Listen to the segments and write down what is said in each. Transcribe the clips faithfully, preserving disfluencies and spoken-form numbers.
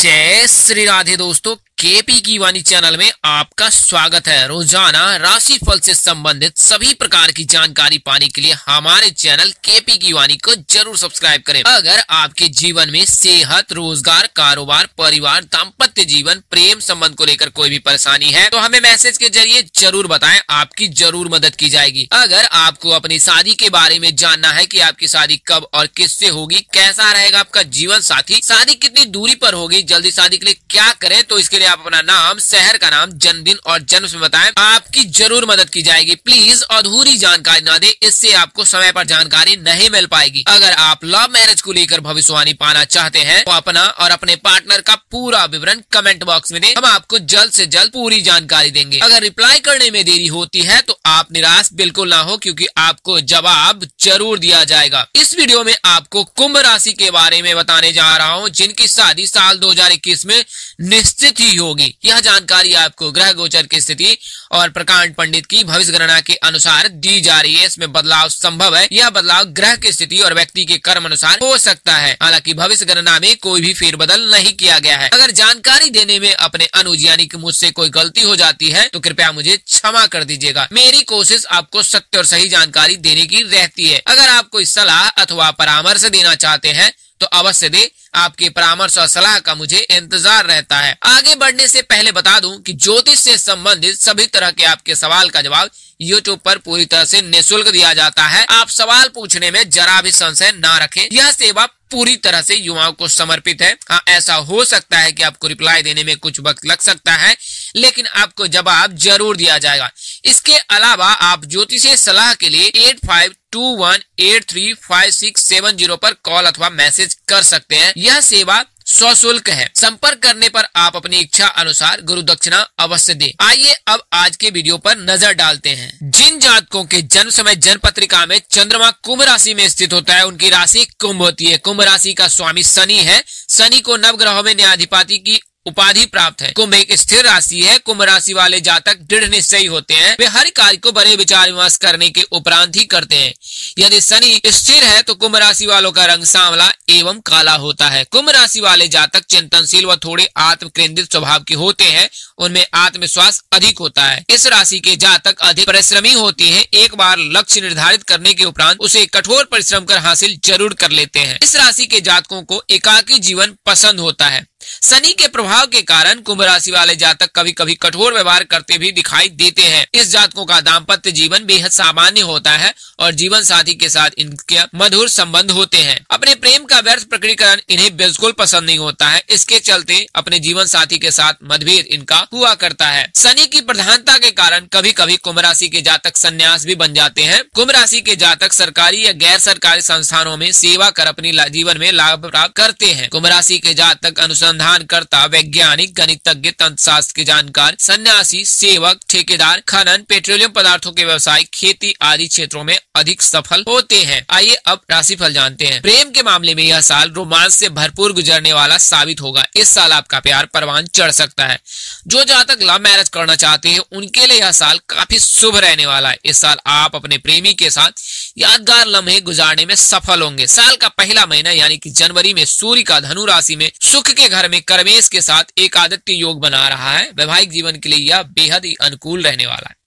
जय श्री राधे दोस्तों, केपी की वाणी चैनल में आपका स्वागत है। रोजाना राशिफल से संबंधित सभी प्रकार की जानकारी पाने के लिए हमारे चैनल केपी की वाणी को जरूर सब्सक्राइब करें। अगर आपके जीवन में सेहत, रोजगार, कारोबार, परिवार, दाम्पत्य जीवन, प्रेम संबंध को लेकर कोई भी परेशानी है तो हमें मैसेज के जरिए जरूर बताएं, आपकी जरूर मदद की जाएगी। अगर आपको अपनी शादी के बारे में जानना है कि आपकी शादी कब और किससे होगी, कैसा रहेगा आपका जीवन साथी, शादी कितनी दूरी पर होगी, जल्दी शादी के लिए क्या करें, तो इसके लिए आप अपना नाम, शहर का नाम, जन्मदिन और जन्म समय बताएं, आपकी जरूर मदद की जाएगी। प्लीज अधूरी जानकारी ना दें, इससे आपको समय पर जानकारी नहीं मिल पाएगी। अगर आप लव मैरिज को लेकर भविष्यवाणी पाना चाहते हैं तो अपना और अपने पार्टनर का पूरा विवरण कमेंट बॉक्स में दें, हम आपको जल्द से जल्द पूरी जानकारी देंगे। अगर रिप्लाई करने में देरी होती है तो आप निराश बिल्कुल ना हो, क्योंकि आपको जवाब जरूर दिया जाएगा। इस वीडियो में आपको कुंभ राशि के बारे में बताने जा रहा हूँ, जिनकी शादी साल दो हजार इक्कीस में निश्चित ही होगी। यह जानकारी आपको ग्रह गोचर की स्थिति और प्रकांड पंडित की भविष्य गणना के अनुसार दी जा रही है। इसमें बदलाव संभव है। यह बदलाव ग्रह की स्थिति और व्यक्ति के कर्म अनुसार हो सकता है। हालांकि भविष्य गणना में कोई भी फेरबदल नहीं किया गया है। अगर जानकारी देने में अपने अनुज यानी कि मुझसे कोई गलती हो जाती है तो कृपया मुझे क्षमा कर दीजिएगा। मेरी कोशिश आपको सत्य और सही जानकारी देने की रहती है। अगर आप कोई सलाह अथवा परामर्श देना चाहते हैं तो अवश्य दें, आपके परामर्श और सलाह का मुझे इंतजार रहता है। आगे बढ़ने से पहले बता दूं कि ज्योतिष से संबंधित सभी तरह के आपके सवाल का जवाब यूट्यूब पर पूरी तरह से निःशुल्क दिया जाता है। आप सवाल पूछने में जरा भी संशय ना रखें। यह सेवा पूरी तरह से युवाओं को समर्पित है। हाँ, ऐसा हो सकता है कि आपको रिप्लाई देने में कुछ वक्त लग सकता है, लेकिन आपको जवाब जरूर दिया जाएगा। इसके अलावा आप ज्योतिषीय सलाह के लिए eight five two one eight three five six seven zero पर कॉल अथवा मैसेज कर सकते हैं। यह सेवा सशुल्क है। संपर्क करने पर आप अपनी इच्छा अनुसार गुरु दक्षिणा अवश्य दें। आइए अब आज के वीडियो पर नजर डालते हैं। जिन जातकों के जन्म समय जन्म पत्रिका में चंद्रमा कुंभ राशि में स्थित होता है, उनकी राशि कुंभ होती है। कुंभ राशि का स्वामी शनि है। शनि को नव ग्रहों में न्यायाधिपति की उपाधि प्राप्त है। कुंभ एक स्थिर राशि है। कुंभ राशि वाले जातक दृढ़ निश्चयी होते हैं। वे हर कार्य को बड़े विचार विमर्श करने के उपरांत ही करते हैं। यदि शनि स्थिर है तो कुंभ राशि वालों का रंग सांवला एवं काला होता है। कुंभ राशि वाले जातक चिंतनशील व थोड़े आत्म केंद्रित स्वभाव के होते हैं। उनमें आत्मविश्वास अधिक होता है। इस राशि के जातक अधिक परिश्रमी होते हैं। एक बार लक्ष्य निर्धारित करने के उपरांत उसे कठोर परिश्रम कर हासिल जरूर कर लेते हैं। इस राशि के जातकों को एकाकी जीवन पसंद होता है। शनि के प्रभाव के कारण कुंभ राशि वाले जातक कभी कभी कठोर व्यवहार करते भी दिखाई देते हैं। इस जातकों का दाम्पत्य जीवन बेहद सामान्य होता है और जीवन साथी के साथ इनके मधुर संबंध होते हैं। अपने प्रेम का व्यर्थ प्रकटीकरण इन्हें बिल्कुल पसंद नहीं होता है। इसके चलते अपने जीवन साथी के साथ मतभेद इनका हुआ करता है। शनि की प्रधानता के कारण कभी कभी कुंभ राशि के जातक संन्यास भी बन जाते हैं। कुंभ राशि के जातक सरकारी या गैर सरकारी संस्थानों में सेवा कर अपने जीवन में लाभ प्राप्त करते हैं। कुंभ राशि के जातक अनुसंधान करता, वैज्ञानिक, गणितज्ञ, तंत्र शास्त्र के जानकार, सन्यासी, सेवक, ठेकेदार, खनन, पेट्रोलियम पदार्थों के व्यवसाय, खेती आदि क्षेत्रों में अधिक सफल होते हैं। आइए अब राशिफल जानते हैं। प्रेम के मामले में यह साल रोमांच से भरपूर गुजरने वाला साबित होगा। इस साल आपका प्यार परवान चढ़ सकता है। जो जातक लव मैरिज करना चाहते हैं उनके लिए यह साल काफी शुभ रहने वाला है। इस साल आप अपने प्रेमी के साथ यादगार लम्हे गुजारने में सफल होंगे। साल का पहला महीना यानी कि जनवरी में सूर्य का धनु राशि में सुख के घर में कर्मेश के साथ एक आदित्य योग बना रहा है। वैवाहिक जीवन के लिए यह बेहद ही अनुकूल रहने वाला है।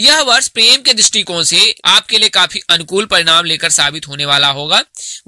यह वर्ष प्रेम के दृष्टिकोण से आपके लिए काफी अनुकूल परिणाम लेकर साबित होने वाला होगा।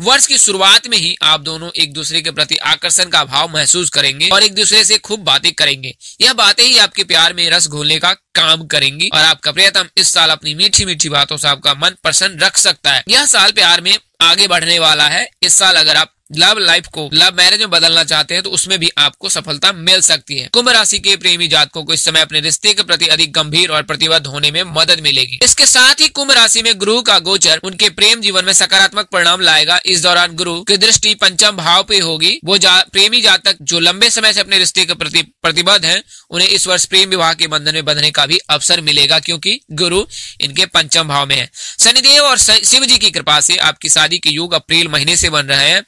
वर्ष की शुरुआत में ही आप दोनों एक दूसरे के प्रति आकर्षण का भाव महसूस करेंगे और एक दूसरे से खूब बातें करेंगे। यह बातें ही आपके प्यार में रस घोलने का काम करेंगी और आपका प्रियतम इस साल अपनी मीठी मीठी बातों से आपका मन प्रसन्न रख सकता है। यह साल प्यार में आगे बढ़ने वाला है। इस साल अगर आप लव लाइफ को लव मैरिज में बदलना चाहते हैं तो उसमें भी आपको सफलता मिल सकती है। कुंभ राशि के प्रेमी जातकों को इस समय अपने रिश्ते के प्रति अधिक गंभीर और प्रतिबद्ध होने में मदद मिलेगी। इसके साथ ही कुंभ राशि में गुरु का गोचर उनके प्रेम जीवन में सकारात्मक परिणाम लाएगा। इस दौरान गुरु की दृष्टि पंचम भाव पे होगी। वो जा, प्रेमी जातक जो लंबे समय से अपने रिश्ते के प्रति प्रतिबद्ध है, उन्हें इस वर्ष प्रेम विवाह के बंधन में बंधने का भी अवसर मिलेगा, क्योंकि गुरु इनके पंचम भाव में है। शनिदेव और शिव जी की कृपा से आपकी शादी के योग अप्रैल महीने से बन रहे हैं।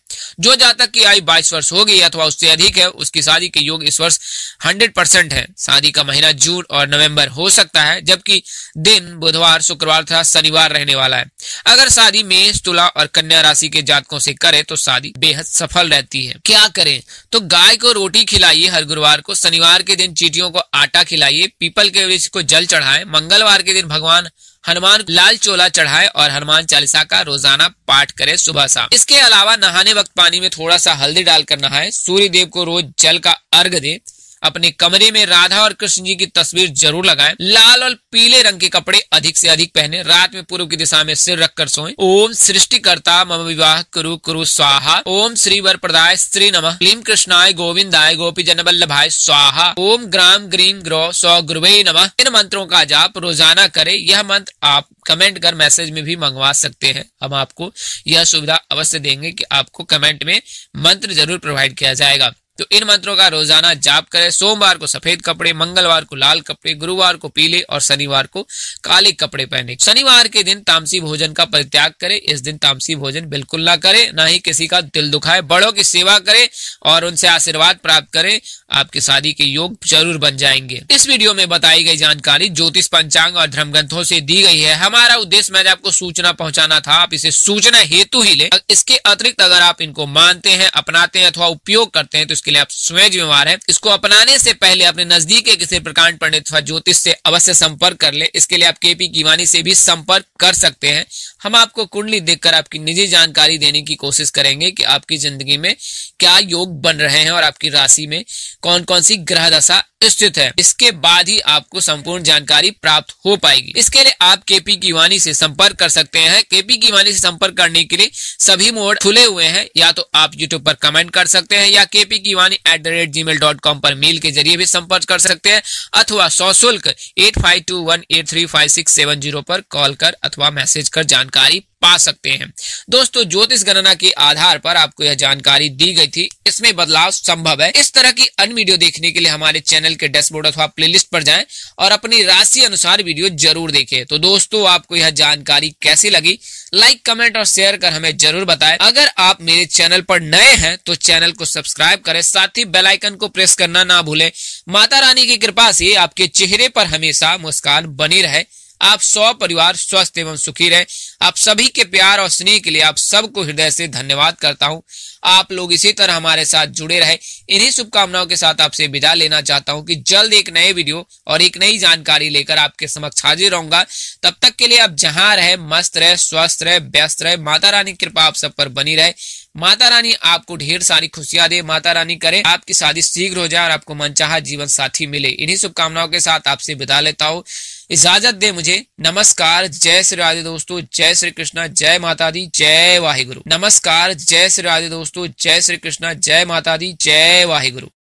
जो जातक की आयु बाईस वर्ष होगी अथवा उससे अधिक है उसकी शादी के योग इस वर्ष सौ परसेंट है। शादी का महीना जून और नवंबर हो सकता है, जबकि दिन बुधवार, शुक्रवार तथा शनिवार रहने वाला है। अगर शादी मेष, तुला और कन्या राशि के जातकों से करे तो शादी बेहद सफल रहती है। क्या करें तो गाय को रोटी खिलाइए हर गुरुवार को, शनिवार के दिन चींटियों को आटा खिलाइए, पीपल के वृक्ष को जल चढ़ाएं, मंगलवार के दिन भगवान हनुमान लाल चोला चढ़ाए और हनुमान चालीसा का रोजाना पाठ करे सुबह शाम। इसके अलावा नहाने वक्त पानी में थोड़ा सा हल्दी डालकर नहाए। सूर्य देव को रोज जल का अर्घ दे। अपने कमरे में राधा और कृष्ण जी की तस्वीर जरूर लगाएं। लाल और पीले रंग के कपड़े अधिक से अधिक पहने। रात में पूर्व की दिशा में सिर रखकर सोएं। ओम सृष्टिकर्ता मम विवाह कुरु कुरु स्वाहा। ओम श्री वर प्रदाय श्री नमः। क्लीम कृष्णाय गोविंदाय गोपी जनवल्लभाय स्वाहा। ओम ग्राम ग्रीम ग्रो सौ गुरुवे नमः। इन मंत्रों का जाप रोजाना करें। यह मंत्र आप कमेंट कर मैसेज में भी मंगवा सकते हैं। हम आपको यह सुविधा अवश्य देंगे कि आपको कमेंट में मंत्र जरूर प्रोवाइड किया जाएगा। तो इन मंत्रों का रोजाना जाप करें। सोमवार को सफेद कपड़े, मंगलवार को लाल कपड़े, गुरुवार को पीले और शनिवार को काले कपड़े पहने। शनिवार के दिन तामसी भोजन का परित्याग करें। इस दिन तामसी भोजन बिल्कुल ना करें, ना ही किसी का दिल दुखाए। बड़ों की सेवा करें और उनसे आशीर्वाद प्राप्त करें। आपकी शादी के योग जरूर बन जाएंगे। इस वीडियो में बताई गई जानकारी ज्योतिष, पंचांग और धर्म ग्रंथों से दी गई है। हमारा उद्देश्य महज आपको सूचना पहुंचाना था। आप इसे सूचना हेतु ही लें। इसके अतिरिक्त अगर आप इनको मानते हैं, अपनाते हैं अथवा उपयोग करते हैं तो के लिए आप स्वयं जिम्मेवार हैं। इसको अपनाने से पहले अपने नजदीक के किसी प्रकांड पंडित अथवा ज्योतिष से अवश्य संपर्क कर ले। इसके लिए आप केपी कीवानी से भी संपर्क कर सकते हैं। हम आपको कुंडली देखकर आपकी निजी जानकारी देने की कोशिश करेंगे कि आपकी जिंदगी में क्या योग बन रहे हैं और आपकी राशि में कौन कौन सी ग्रह दशा स्थित है। इसके बाद ही आपको संपूर्ण जानकारी प्राप्त हो पाएगी। इसके लिए आप केपी कीवानी से संपर्क कर सकते हैं। केपी कीवानी से संपर्क करने के लिए सभी मोड खुले हुए हैं। या तो आप यूट्यूब पर कमेंट कर सकते हैं या केपी कीवानी at the rate Gmail dot com पर मेल के जरिए भी संपर्क कर सकते हैं अथवा सशुल्क eight five two one eight three five six seven zero पर कॉल कर अथवा मैसेज कर जानकारी पा सकते हैं। दोस्तों, ज्योतिष गणना के आधार पर आपको यह जानकारी दी गई थी। इसमें बदलाव संभव है। इस तरह की अन्य वीडियो देखने के लिए हमारे चैनल के डैशबोर्ड अथवा प्लेलिस्ट पर जाएं और अपनी राशि अनुसार वीडियो जरूर देखें। तो दोस्तों, आपको यह जानकारी कैसी लगी, लाइक, कमेंट और शेयर कर हमें जरूर बताएं। अगर आप मेरे चैनल पर नए हैं तो चैनल को सब्सक्राइब करें, साथ ही बेल आइकन को प्रेस करना ना भूलें। माता रानी की कृपा से आपके चेहरे पर हमेशा मुस्कान बनी रहे। आप सौ परिवार स्वस्थ एवं सुखी रहे। आप सभी के प्यार और स्नेह के लिए आप सबको हृदय से धन्यवाद करता हूं। आप लोग इसी तरह हमारे साथ जुड़े रहे। इन्हीं शुभकामनाओं के साथ आपसे विदा लेना चाहता हूं कि जल्द एक नए वीडियो और एक नई जानकारी लेकर आपके समक्ष हाजिर रहूंगा। तब तक के लिए आप जहां रहे मस्त रहे, स्वस्थ रहे, व्यस्त रहे। माता रानी की कृपा आप सब पर बनी रहे। माता रानी आपको ढेर सारी खुशियां दे। माता रानी करे आपकी शादी शीघ्र हो जाए और आपको मनचाहा जीवन साथी मिले। इन्हीं शुभकामनाओं के साथ आपसे विदा लेता हूं। इजाजत दे मुझे। नमस्कार, जय श्री राधे दोस्तों, जय श्री कृष्णा, जय माता दी, जय वाहिगुरु। नमस्कार, जय श्री राधे दोस्तों, जय श्री कृष्णा, जय माता दी, जय वाहिगुरु।